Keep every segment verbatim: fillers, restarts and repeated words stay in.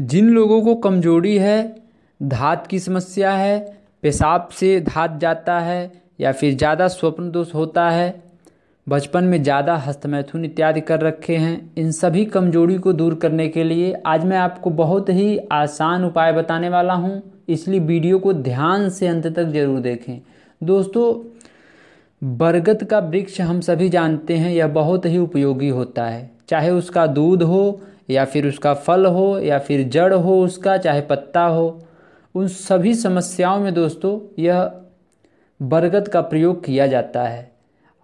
जिन लोगों को कमजोरी है, धात की समस्या है, पेशाब से धात जाता है या फिर ज़्यादा स्वप्न दोष होता है, बचपन में ज़्यादा हस्तमैथुन इत्यादि कर रखे हैं, इन सभी कमजोरी को दूर करने के लिए आज मैं आपको बहुत ही आसान उपाय बताने वाला हूं, इसलिए वीडियो को ध्यान से अंत तक जरूर देखें। दोस्तों, बरगद का वृक्ष हम सभी जानते हैं यह बहुत ही उपयोगी होता है, चाहे उसका दूध हो या फिर उसका फल हो या फिर जड़ हो उसका, चाहे पत्ता हो, उन सभी समस्याओं में दोस्तों यह बरगद का प्रयोग किया जाता है।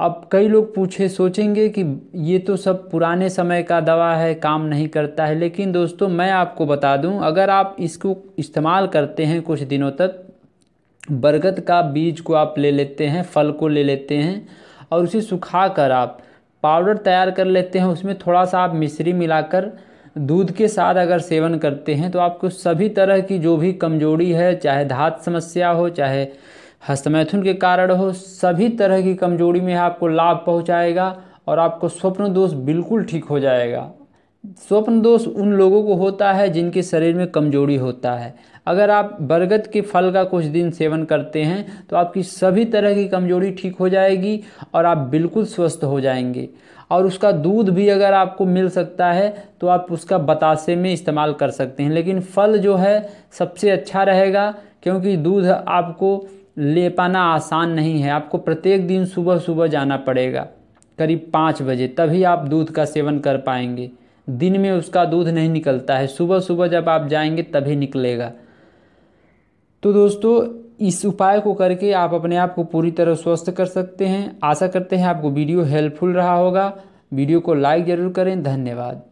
अब कई लोग पूछे सोचेंगे कि ये तो सब पुराने समय का दवा है, काम नहीं करता है, लेकिन दोस्तों मैं आपको बता दूं, अगर आप इसको इस्तेमाल करते हैं कुछ दिनों तक, बरगद का बीज को आप ले लेते हैं, फल को ले लेते हैं और उसे सुखा कर आप पाउडर तैयार कर लेते हैं, उसमें थोड़ा सा आप मिश्री मिलाकर दूध के साथ अगर सेवन करते हैं तो आपको सभी तरह की जो भी कमजोरी है, चाहे धात समस्या हो, चाहे हस्तमैथुन के कारण हो, सभी तरह की कमजोरी में आपको लाभ पहुंचाएगा और आपको स्वप्न दोष बिल्कुल ठीक हो जाएगा। स्वप्न दोष उन लोगों को होता है जिनके शरीर में कमजोरी होता है, अगर आप बरगद के फल का कुछ दिन सेवन करते हैं तो आपकी सभी तरह की कमजोरी ठीक हो जाएगी और आप बिल्कुल स्वस्थ हो जाएंगे। और उसका दूध भी अगर आपको मिल सकता है तो आप उसका बतासे में इस्तेमाल कर सकते हैं, लेकिन फल जो है सबसे अच्छा रहेगा, क्योंकि दूध आपको ले पाना आसान नहीं है, आपको प्रत्येक दिन सुबह सुबह जाना पड़ेगा करीब पाँच बजे, तभी आप दूध का सेवन कर पाएंगे। दिन में उसका दूध नहीं निकलता है, सुबह सुबह जब आप जाएंगे तभी निकलेगा। तो दोस्तों, इस उपाय को करके आप अपने आप को पूरी तरह स्वस्थ कर सकते हैं। आशा करते हैं आपको वीडियो हेल्पफुल रहा होगा। वीडियो को लाइक ज़रूर करें। धन्यवाद।